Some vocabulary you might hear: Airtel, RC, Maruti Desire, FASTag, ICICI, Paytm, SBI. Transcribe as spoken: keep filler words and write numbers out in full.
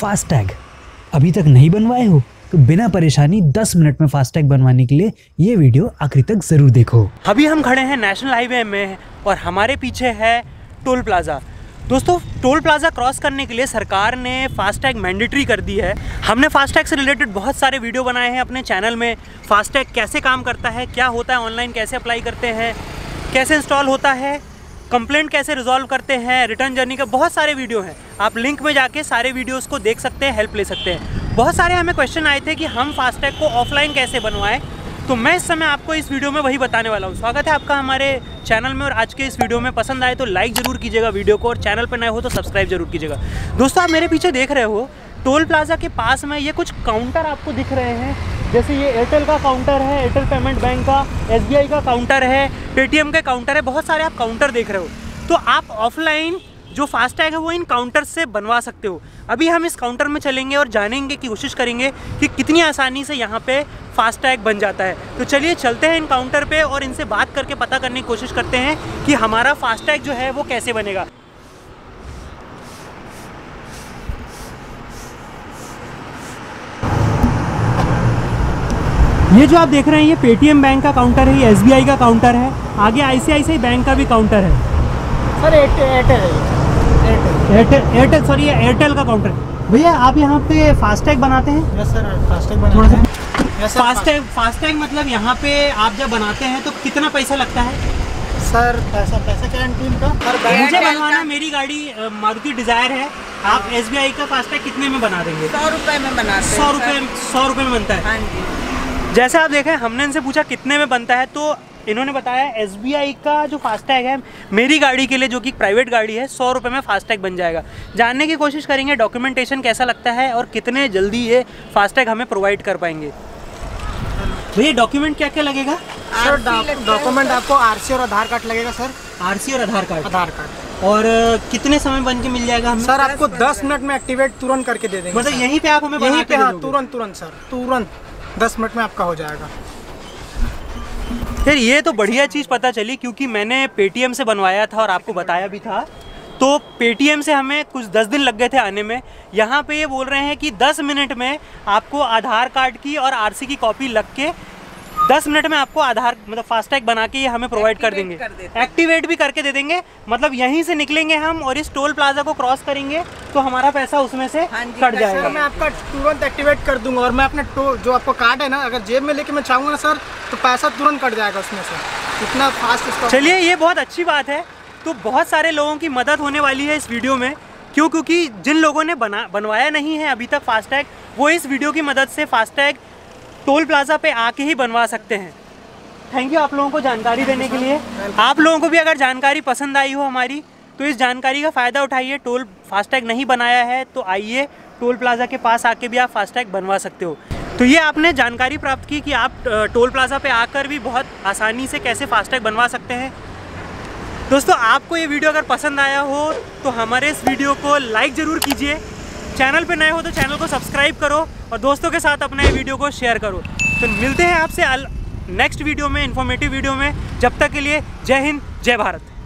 FASTag अभी तक नहीं बनवाए हो तो बिना परेशानी दस मिनट में फास्टैग बनवाने के लिए ये वीडियो आखिरी तक जरूर देखो। अभी हम खड़े हैं नेशनल हाईवे में और हमारे पीछे है टोल प्लाजा। दोस्तों, टोल प्लाज़ा क्रॉस करने के लिए सरकार ने फास्टैग मैंडेटरी कर दी है। हमने फास्टैग से रिलेटेड बहुत सारे वीडियो बनाए हैं अपने चैनल में। फास्टैग कैसे काम करता है, क्या होता है, ऑनलाइन कैसे अप्लाई करते हैं, कैसे इंस्टॉल होता है, कंप्लेंट कैसे रिजॉल्व करते हैं, रिटर्न जर्नी के बहुत सारे वीडियो हैं। आप लिंक में जाके सारे वीडियोज़ को देख सकते हैं, हेल्प ले सकते हैं। बहुत सारे हमें क्वेश्चन आए थे कि हम फास्टैग को ऑफलाइन कैसे बनवाएँ, तो मैं इस समय आपको इस वीडियो में वही बताने वाला हूँ। स्वागत है आपका हमारे चैनल में और आज के इस वीडियो में। पसंद आए तो लाइक ज़रूर कीजिएगा वीडियो को, और चैनल पर नए हो तो सब्सक्राइब जरूर कीजिएगा। दोस्तों, आप मेरे पीछे देख रहे हो टोल प्लाजा के पास में ये कुछ काउंटर आपको दिख रहे हैं। जैसे ये एयरटेल का काउंटर है, एयरटेल पेमेंट बैंक का, एस बी आई का काउंटर है, पेटीएम का काउंटर है, बहुत सारे आप काउंटर देख रहे हो। तो आप ऑफलाइन जो फास्टैग है वो इन काउंटर से बनवा सकते हो। अभी हम इस काउंटर में चलेंगे और जानेंगे की कोशिश करेंगे कि कितनी आसानी से यहाँ पे फास्टैग बन जाता है। तो चलिए चलते हैं इन काउंटर पे और इनसे बात करके पता करने की कोशिश करते हैं कि हमारा फास्टैग जो है वो कैसे बनेगा। ये जो आप देख रहे हैं ये पेटीएम बैंक का काउंटर है, ये एस बी आई का काउंटर है, आगे आई सी आई सी आई बैंक का भी काउंटर है। Sir Airtel Airtel Airtel sorry ये एयरटेल का काउंटर है। भैया, आप यहाँ पे फास्टैग बनाते हैं? यस सर, फास्टैग बनाते हैं। फास्टैग फास्टैग मतलब यहाँ पे आप जब बनाते हैं तो कितना पैसा लगता है? सर पैसा पैसा क्या टीम का? मुझे बनवाना, मेरी गाड़ी मारुति डिजायर है। आप एस बी आई का फास्टैग कितने में बना देंगे? सौ रुपये में बनाते हैं। सौ रुपये सौ रुपये में बनता है। हाँ जी। जैसे आप देखें, हमने इनसे पूछा कितने में बनता है तो इन्होंने बताया एस बी आई का जो फास्टैग है मेरी गाड़ी के लिए, जो कि प्राइवेट गाड़ी है, सौ रुपये में फास्टैग बन जाएगा। जानने की कोशिश करेंगे डॉक्यूमेंटेशन कैसा लगता है और कितने जल्दी ये फास्टैग हमें प्रोवाइड कर पाएंगे। भैया, डॉक्यूमेंट क्या क्या लगेगा? सर डॉक्यूमेंट आपको आर सी और आधार कार्ड लगेगा। सर आर सी और आधार कार्ड आधार कार्ड और कितने समय बन के मिल जाएगा हमें? सर आपको दस मिनट में एक्टिवेट तुरंत करके दे देंगे। मतलब यहीं पे आप हमें यहीं पे हाँ तुरंत तुरंत सर तुरंत दस मिनट में आपका हो जाएगा। सर ये तो बढ़िया चीज़ पता चली, क्योंकि मैंने पेटीएम से बनवाया था और आपको बताया भी था। तो पेटीएम से हमें कुछ दस दिन लग गए थे आने में। यहाँ पे ये बोल रहे हैं कि दस मिनट में आपको आधार कार्ड की और आर सी की कॉपी लग के दस मिनट में आपको आधार मतलब फास्टैग बना के ये हमें प्रोवाइड कर देंगे, एक्टिवेट भी करके दे देंगे। मतलब यहीं से निकलेंगे हम और इस टोल प्लाजा को क्रॉस करेंगे तो हमारा पैसा उसमें से कट जाएगा। मैं आपका तुरंत एक्टिवेट कर दूंगा और मैं अपने जो आपका कार्ड है ना, अगर जेब में लेके मैं चाहूँगा ना सर, तो पैसा तुरंत कट जाएगा उसमें से, इतना फास्ट। चलिए, ये बहुत अच्छी बात है। तो बहुत सारे लोगों की मदद होने वाली है इस वीडियो में। क्यों? क्योंकि जिन लोगों ने बना बनवाया नहीं है अभी तक फास्टैग, वो इस वीडियो की मदद से फास्टैग टोल प्लाजा पे आके ही बनवा सकते हैं। थैंक यू आप लोगों को जानकारी देने के लिए। आप लोगों को भी अगर जानकारी पसंद आई हो हमारी तो इस जानकारी का फ़ायदा उठाइए। टोल फास्टैग नहीं बनाया है तो आइए टोल प्लाजा के पास आके भी आप फास्टैग बनवा सकते हो। तो ये आपने जानकारी प्राप्त की कि आप टोल प्लाजा पे आकर भी बहुत आसानी से कैसे फास्टैग बनवा सकते हैं। दोस्तों, आपको ये वीडियो अगर पसंद आया हो तो हमारे इस वीडियो को लाइक ज़रूर कीजिए। चैनल पर नए हो तो चैनल को सब्सक्राइब करो और दोस्तों के साथ अपने वीडियो को शेयर करो। तो मिलते हैं आपसे नेक्स्ट वीडियो में, इन्फॉर्मेटिव वीडियो में। जब तक के लिए जय हिंद, जय भारत।